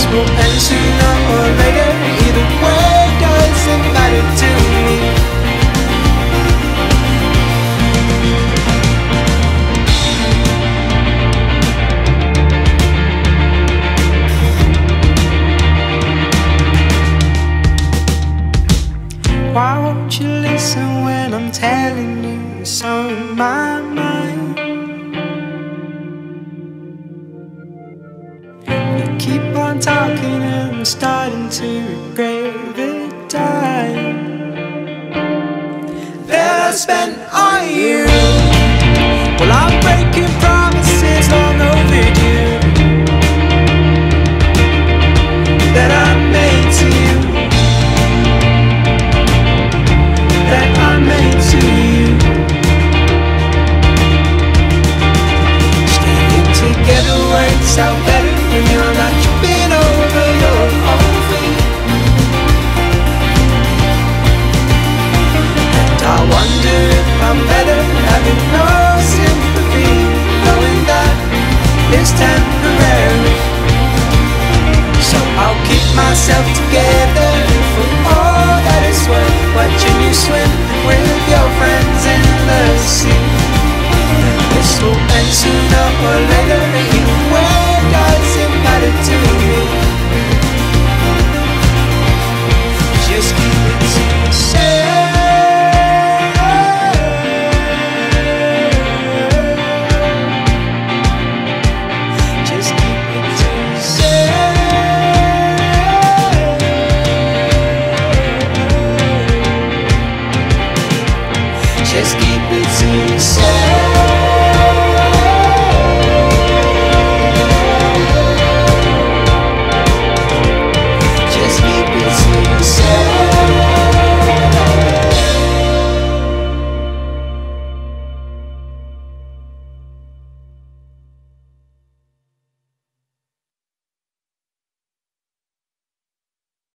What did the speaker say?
this will end sooner or later. Either way doesn't matter to me. Why won't you listen when I'm telling you what's on my mind? You keep on talking and I'm starting to regret the time that I spent on you.